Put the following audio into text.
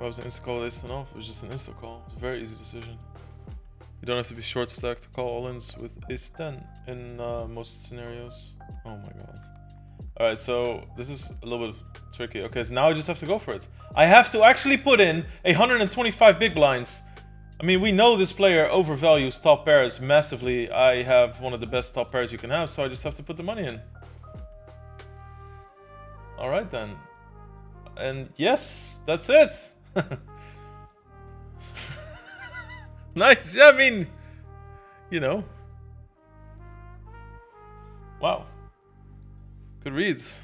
If I was an insta-call ace 10 off, it was just an insta-call. It's a very easy decision. You don't have to be short stacked to call all-ins with ace 10 in most scenarios. Oh my god. All right, so this is a little bit tricky. Okay, so now I just have to go for it. I have to actually put in 125 big blinds. I mean, we know this player overvalues top pairs massively. I have one of the best top pairs you can have, so I just have to put the money in. All right, then. And yes, that's it. Nice. Yeah, I mean, you know. Wow. Good reads.